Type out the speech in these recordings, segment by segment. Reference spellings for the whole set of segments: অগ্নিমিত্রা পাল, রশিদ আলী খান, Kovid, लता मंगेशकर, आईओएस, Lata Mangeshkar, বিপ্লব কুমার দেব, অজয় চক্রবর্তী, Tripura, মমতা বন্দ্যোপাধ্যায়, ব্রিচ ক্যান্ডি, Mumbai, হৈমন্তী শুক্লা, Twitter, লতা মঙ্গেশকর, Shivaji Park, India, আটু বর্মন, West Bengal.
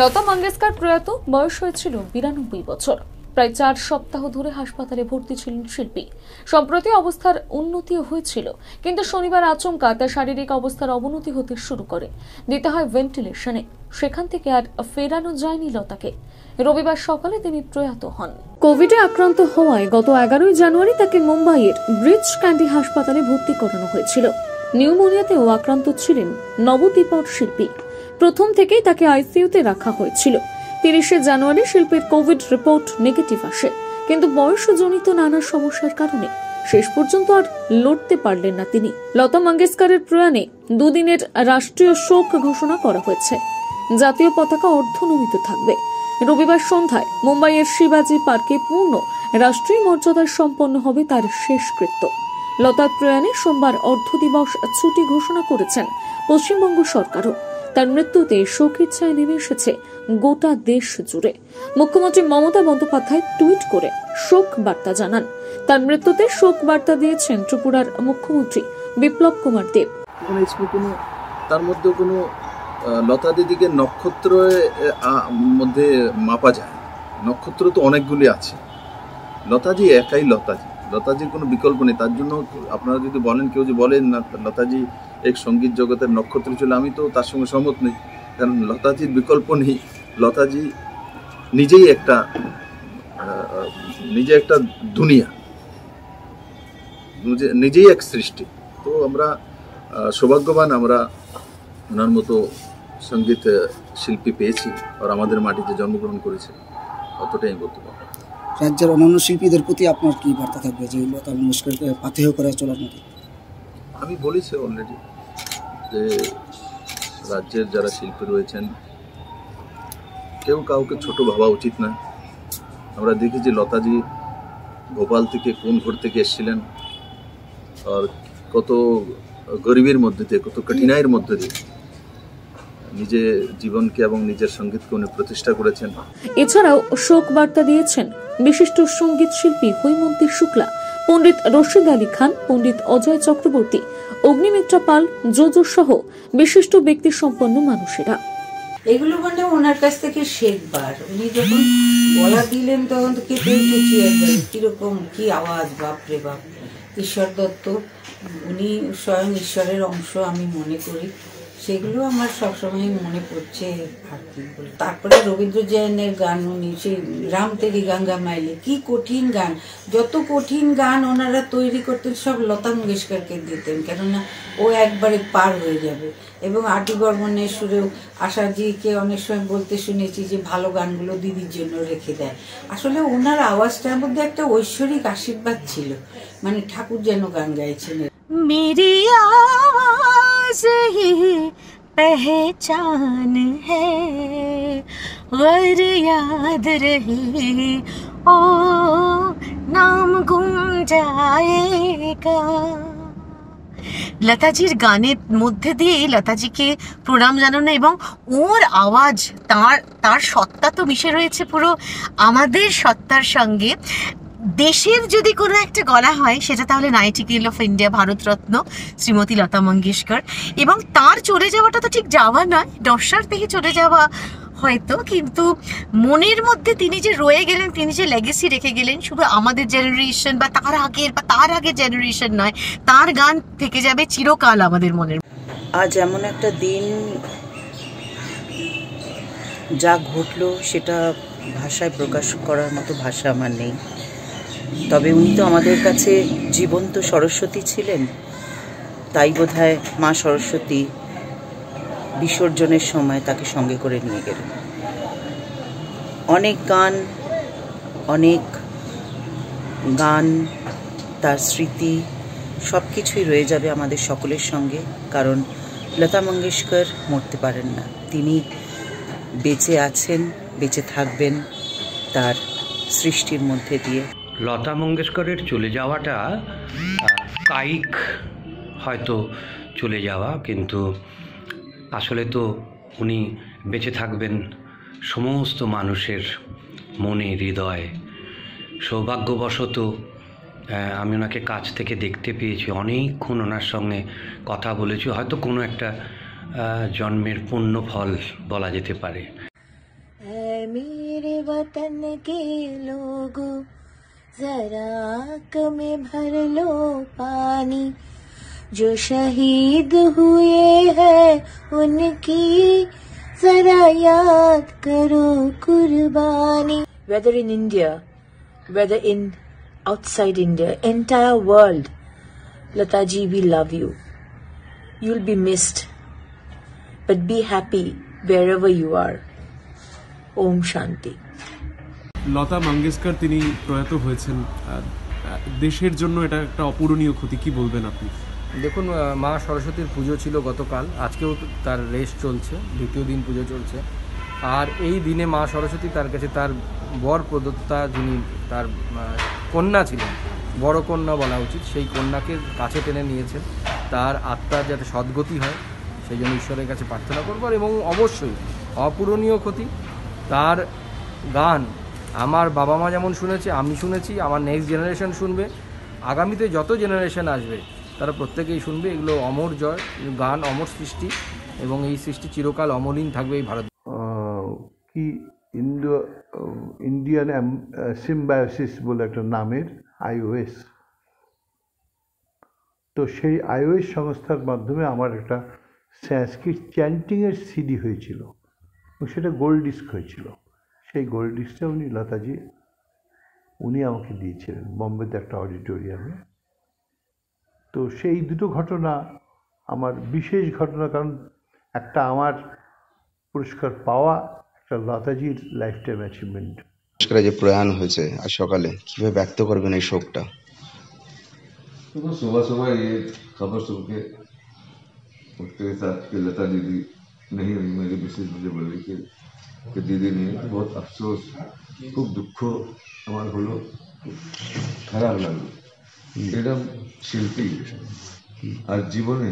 लता मंगेशकर प्रयात बयस হয়েছিল ৯২ বছর। প্রায় ৪ সপ্তাহ ধরে হাসপাতালে ভর্তি ছিলেন শিল্পী। সম্প্রতি অবস্থার উন্নতি হয়েছিল, কিন্তু শনিবার আচমকা তার শারীরিক অবস্থার অবনতি হতে শুরু করে, দিতে হয় ভেন্টিলেশনে। সেখান থেকে আর ফেরানো যায়নি লতাকে। রবিবার সকালে তিনি প্রয়াত হন। কোভিডে আক্রান্ত হওয়ায় গত ১১ই জানুয়ারি তাকে মুম্বাইয়ের ব্রিচ ক্যান্ডি হাসপাতালে ভর্তি করানো হয়েছিল। নিউমোনিয়াতেও আক্রান্ত ছিলেন নবদ্বীপের শিল্পী। প্রথম থেকেই তাকে আইসিইউতে রাখা হয়েছিল। 30শে জানুয়ারি শিল্পীর কোভিড রিপোর্ট নেগেটিভ আসে, কিন্তু বয়সজনিত নানা সমস্যার কারণে শেষ পর্যন্ত আর লড়তে পারলেন না তিনি। লতা মঙ্গেশকরের প্রয়াণে দুদিনের রাষ্ট্রীয় শোক ঘোষণা করা হয়েছে। জাতীয় পতাকা অর্ধনমিত থাকবে। রবিবার সন্ধ্যায় মুম্বাইয়ের শিবজি পার্কে পূর্ণ রাষ্ট্রীয় মর্যাদায় সম্পন্ন হবে তার শেষকৃত্য। লতার প্রয়াণে সোমবার অর্ধদিবস ছুটি ঘোষণা করেছেন পশ্চিমবঙ্গ সরকারও। তার মৃত্যুতে শোকের ছায়া নেমে এসেছে গোটা দেশ জুড়ে। মুখ্যমন্ত্রী মমতা বন্দ্যোপাধ্যায় টুইট করে শোক বার্তা জানান। তার মৃত্যুতে শোক বার্তা দিয়েছেন ত্রিপুরার মুখ্যমন্ত্রী বিপ্লব কুমার দেব। তার মধ্যে কোনো লতা দিদিকে নক্ষত্রের মধ্যে মাপা যায়, নক্ষত্র তো অনেকগুলি আছে। লতাজি একাই লতাজি, লতাজির কোনো বিকল্প নেই। তার জন্য আপনারা যদি বলেন, কেউ যদি বলেন না লতাজি এক সঙ্গীত জগতের নক্ষত্র ছিল, আমি তো তার সঙ্গে সহমত নেই। কারণ লতাজির বিকল্প নেই। লতাজি নিজেই একটা দুনিয়া, নিজেই এক সৃষ্টি। তো আমরা সৌভাগ্যবান, আমরা ওনার মতো সঙ্গীত শিল্পী পেয়েছি আর আমাদের মাটিতে জন্মগ্রহণ করেছে, অতটাই বলতে পারব। রাজ্যের অন্যান্য শিল্পীদের প্রতি আপনার কি বার্তা থাকবে যে লতা মঙ্গেশকরকে পাথেয় করে চলার মতো? আমি বলেছি অলরেডি যে রাজ্যের যারা শিল্পী রয়েছেন কেউ কাউকে ছোট ভাবা উচিত না। আমরা দেখেছি লতাজি গোপাল থেকে কোন ঘর থেকে এসেছিলেন, আর কত গরিবের মধ্যে দিয়ে, কত কঠিনাইয়ের মধ্যে দিয়ে নিজে জীবনকে এবং নিজের সঙ্গীতকে উনি প্রতিষ্ঠা করেছেন। এছাড়াও শোক বার্তা দিয়েছেন বিশিষ্ট সঙ্গীত শিল্পী হৈমন্তী শুক্লা, পণ্ডিত রশিদ আলী খান, পণ্ডিত অজয় চক্রবর্তী, অগ্নিমিত্রা পাল, জোজো সহ বিশিষ্ট ব্যক্তি সম্পন্ন মানুষেরা। এগুলো মানে ওনার কাছ থেকে শেখবার। উনি যখন বলা দিলেন তখন তো কে পেয়েছি একবার, কিরকম কি আওয়াজ, বাপরে বাপ। ঈশ্বর দত্ত, উনি স্বয়ং ঈশ্বরের অংশ আমি মনে করি। সেগুলো আমার সবসময় মনে পড়ছে। তারপরে রবীন্দ্রজয়নের গান, উনি সেই রামতেরি গঙ্গা মাইলে, কি কঠিন গান। যত কঠিন গান ওনারা তৈরি করতেন সব লতা মঙ্গেশকরকে দিতেন, কেননা ও একবারে পার হয়ে যাবে। এবং আটু বর্মনের সুরেও আশাজিকে অনেক সময় বলতে শুনেছি যে ভালো গানগুলো দিদির জন্য রেখে দেয়। আসলে ওনার আওয়াজটার মধ্যে একটা ঐশ্বরিক আশীর্বাদ ছিল, মানে ঠাকুর যেন গান গাইছিলেন। यही पहचान है गर याद रहे ओ नाम गुम जाएगा। লতাজির গানের মধ্যে দিয়ে লতাজিকে প্রণাম জানানো এবং ওর আওয়াজ, তার সত্তা তো মিশে রয়েছে পুরো আমাদের সত্তার সঙ্গে। দেশের যদি কোনো একটা গলা হয় সেটা তাহলে nightingale of India, Bharat Ratna Shrimati লতা মঙ্গেশকর। এবং তার চলে যাওয়াটা তো ঠিক যাওয়া নয়, দর্শার থেকে চলে যাওয়া হয়তো, কিন্তু মনের মধ্যে তিনি যে রয়ে গেলেন, তিনি যে লেগেসি রেখে গেলেন, শুধু আমাদের জেনারেশন বা তার আগের জেনারেশন নয়, তার গান থেকে যাবে চিরকাল আমাদের মনের। আজ এমন একটা দিন, যা ঘটলো সেটা ভাষায় প্রকাশ করার মতো ভাষা আমার নেই। তবে উনি তো আমাদের কাছে জীবন্ত সরস্বতী ছিলেন, তাই বোধহয় মা সরস্বতী বিসর্জনের সময় তাকে সঙ্গে করে নিয়ে গেলেন। অনেক গান তার স্মৃতি সব কিছুই রয়ে যাবে আমাদের সকলের সঙ্গে। কারণ লতা মঙ্গেশকর মরতে পারেন না, তিনি বেঁচে আছেন, বেঁচে থাকবেন তার সৃষ্টির মধ্যে দিয়ে। লতা মঙ্গেশকরের চলে যাওয়াটা কায়িক হয়তো চলে যাওয়া, কিন্তু আসলে তো উনি বেঁচে থাকবেন সমস্ত মানুষের মনে, হৃদয়ে। সৌভাগ্যবশত আমি ওনাকে কাছ থেকে দেখতে পেয়েছি, অনেকক্ষণ ওনার সঙ্গে কথা বলেছি, হয়তো কোনো একটা জন্মের পুণ্য ফল বলা যেতে পারে। है मेरे वतन के लोगों, जरा आँख में भर लो पानी। जो शहीद हुए हैं उनकी जरा याद करो कुर्बानी। Whether in India, whether in outside India, entire world, Lata ji, we love you. You'll be missed, but be happy wherever you are. Om Shanti. Lata Mangeshkar tini proyato hoyechen desher jonno eta ekta opuroniyo khoti ki bolben apni? Dekhun ma Saraswatir pujo chilo gotokal, ajkeo tar rest cholche, ditiyo din pujo cholche. আর এই দিনে মা সরস্বতী তার কাছে তার বর প্রদত্তা যিনি তার কন্যা ছিলেন, বড় কন্যা বলা উচিত, সেই কন্যাকে কাছে টেনে নিয়েছেন। তার আত্মার যাতে সদ্গতি হয় সেই জন্য ঈশ্বরের কাছে প্রার্থনা করব। এবং অবশ্যই অপূরণীয় ক্ষতি, তার গান আমার বাবা মা যেমন শুনেছে, আমি শুনেছি, আমার নেক্সট জেনারেশন শুনবে, আগামীতে যত জেনারেশন আসবে তারা প্রত্যেকেই শুনবে। এগুলো অমর জয় গান, অমর সৃষ্টি, এবং এই সৃষ্টি চিরকাল অমলিন থাকবে এই ভারত। कि इंडियन सिम्बायोसिस बोले एक नाम आईओएस, तो से आईओएस संस्थार माध्यमे आमार एक संस्कृत चैंटिंगर सीडी होयेछिलो, गोल्ड डिस्क होयेछिलो, सेई गोल्ड डिस्कटा उनी लताजी उनी आमाके दियेछिलेन बम्बेते एक अडिटोरियामे। तो सेई दुटो घटना आमार विशेष घटना, कारण एकटा आमार पुरस्कार पावा लताजीर लाइफ टाइम अचिवमेंट। पुरस्कार जो प्रयाण हुए थे आज सकाले किवे व्यक्त करबेन এই শোকটা? तो सुबह सुबह ये खबर सुन के उठते साथ के लता दीदी नहीं हुई, मेरी विशेष मुझे बोली कि दीदी नहीं, तो बहुत अफसोस, खूब दुख हमारे हलो, खराब लगलो। एकदम शिल्पी आज जीवने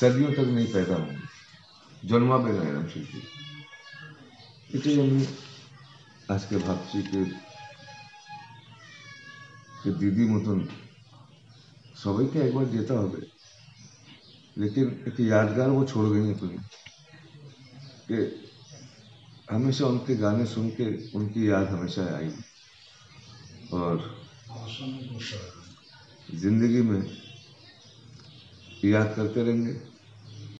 सदियों तक नहीं पैदा होंगे, जन्मा पे एकदम शिल्पी। आज के भावी के दीदी मतन सबा के एक बार जेता है, लेकिन एक यादगार वो छोड़ गई नहीं अपनी। हमेशा उनके गाने सुन के उनकी याद हमेशा आई, और जिंदगी में याद करते रहेंगे।